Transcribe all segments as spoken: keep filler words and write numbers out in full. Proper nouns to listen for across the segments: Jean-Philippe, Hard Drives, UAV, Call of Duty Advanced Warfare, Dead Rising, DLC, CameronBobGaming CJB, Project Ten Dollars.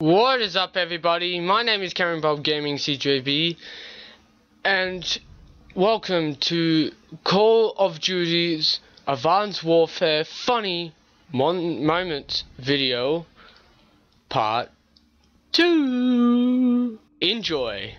What is up, everybody? My name is CameronBobGaming C J B, and welcome to Call of Duty's Advanced Warfare Funny Mon Moments video part two. Enjoy.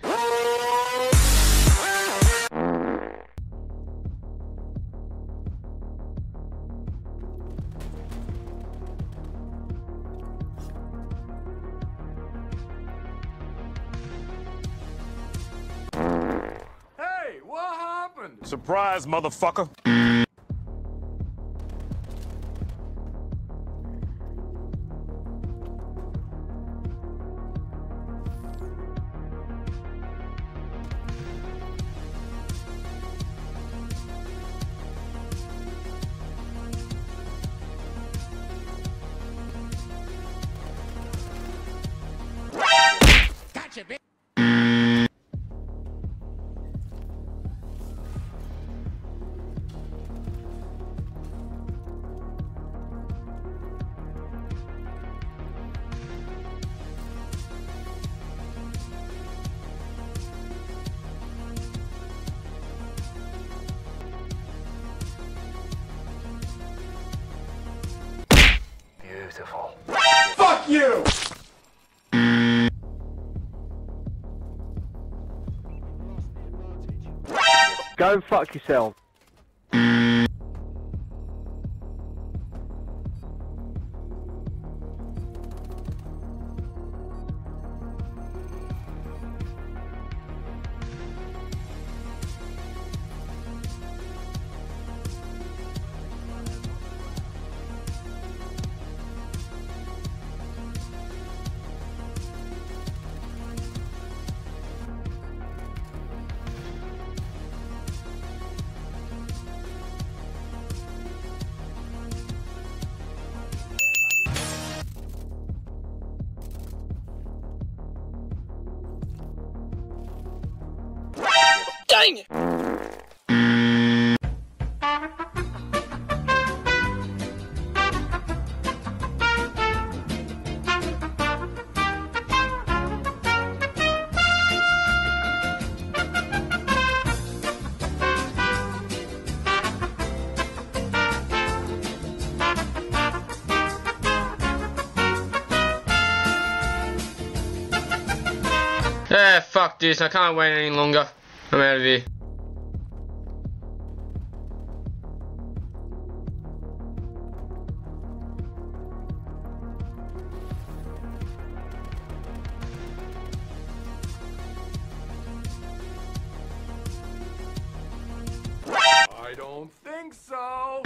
Surprise, motherfucker. Gotcha, bitch. Beautiful. Fuck you! Go fuck yourself. Dang it! Eh, fuck this, I can't wait any longer. I'm out of here. I don't think so.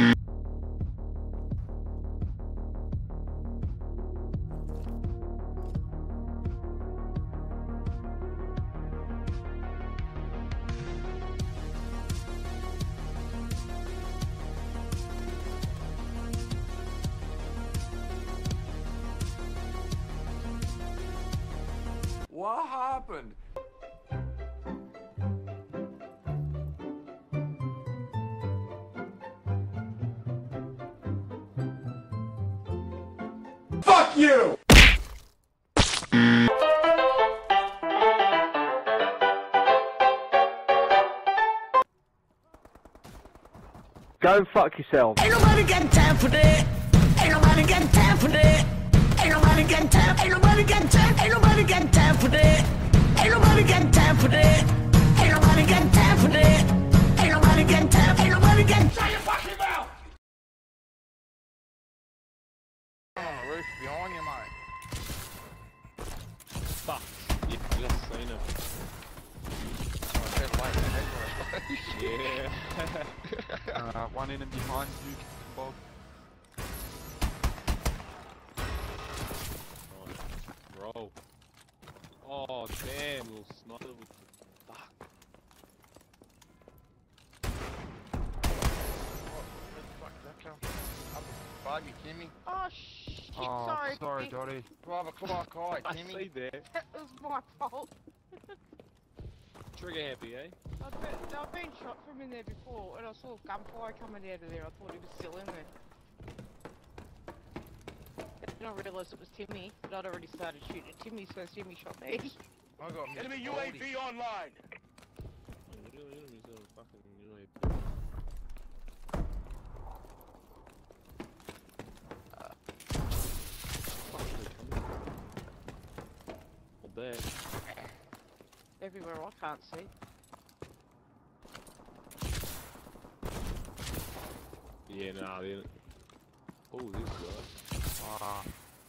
What happened? Fuck you! Go fuck yourself. Ain't nobody got time for that. Ain't nobody got time for that. Ain't nobody got time. Ain't nobody got time. Ain't nobody got time for that. Ain't nobody got time for that. Ain't nobody got time for that. Ain't nobody got time. Ain't nobody got time. Shut your fucking mouth! On the roof behind you, mate. Fuck. You just seen him. I said like that. Yeah. uh, one in and behind you, Bob. Bro. Oh damn, little sniper with the fuck. Where the fuck did that come from? Up the bug, you Timmy. Oh shit, oh, sorry. Sorry, Dottie. Drive a clock high, Timmy. I see that. That was my fault. Trigger happy, eh? I've been, I've been shot from in there before, and I saw gunfire coming out of there. I thought he was still in there. didn't realize it was Timmy, but I'd already started shooting at Timmy, so Timmy shot me. I got me. Enemy U A V online! The real enemies are fucking U A V. There. Everywhere I can't see. Yeah, no, nah, they... Oh, this guy. Ah, oh,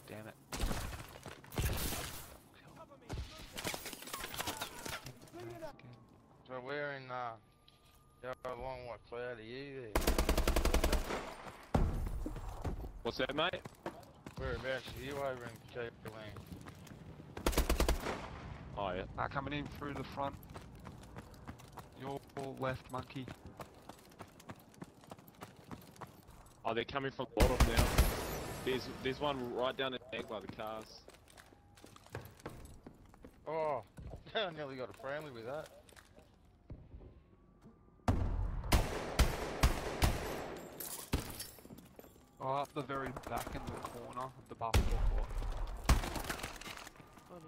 damn it. So we're in, uh... long way cloud of you there. What's that, mate? We're about to you over in Cape Lane. Oh yeah. Uh, coming in through the front. Your left, monkey. Oh, they're coming from the bottom now. There's there's one right down the neck by the cars. Oh, I nearly got a friendly with that. Oh, up the very back in the corner of the basketball court. Got him.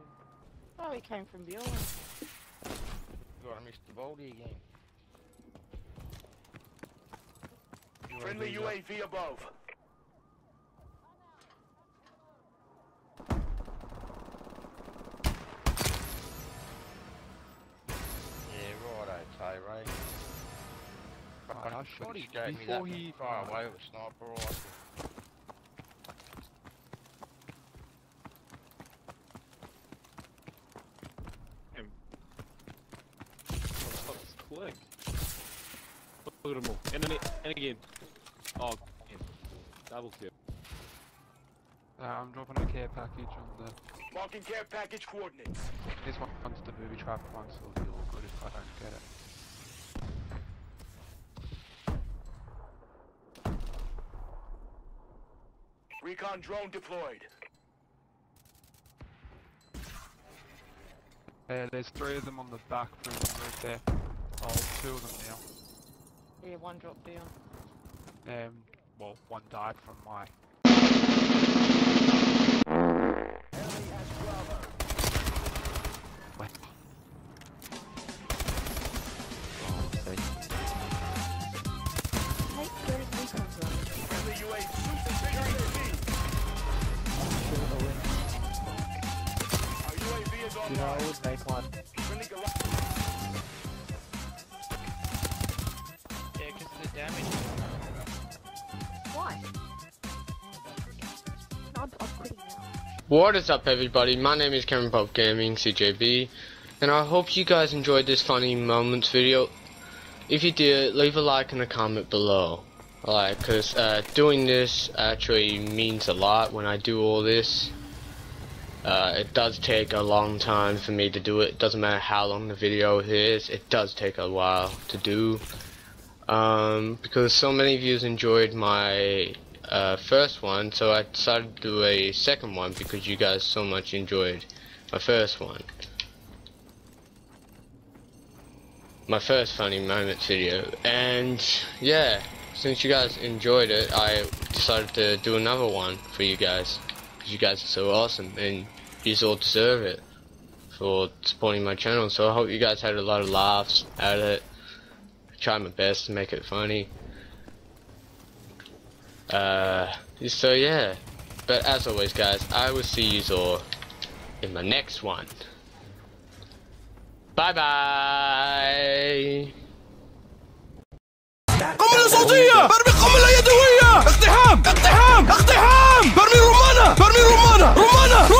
Oh, he came from beyond. Gotta miss the Baldy again. Friendly U A V above. Yeah, right, okay, Ray. Right, I shot he gave me that he... far away with a sniper rifle. Look at them all. And then and again. Oh, yeah. Double kill. Uh, I'm dropping a care package on the. Marking care package coordinates. This one comes to booby trap once, it'll feel good if I don't get it. Recon drone deployed. Yeah, there's three of them on the back room right there. Oh, two of them now. Yeah, one dropped down. Um, well, one died from my... Wait. Oh, okay. Hey, where is this one from? Every U A is on the I always make one. Damage. Why? I'm, I'm quitting now. What is up, everybody? My name is CameronBobGaming C J B, and I hope you guys enjoyed this funny moments video. If you did, leave a like and a comment below. Alright, because uh, doing this actually means a lot when I do all this. Uh, it does take a long time for me to do it. It doesn't matter how long the video is, it does take a while to do. Um, because so many of you enjoyed my uh, first one, so I decided to do a second one because you guys so much enjoyed my first one. My first funny moments video. And yeah, since you guys enjoyed it, I decided to do another one for you guys because you guys are so awesome and you all deserve it for supporting my channel. So I hope you guys had a lot of laughs at it. Try my best to make it funny. Uh, so yeah, but as always, guys, I will see you all in my next one. Bye bye. قنبلة صوتية برمي قنبلة يدوية اقتحام اقتحام اقتحام برمي رمانة برمي رمانة رمانة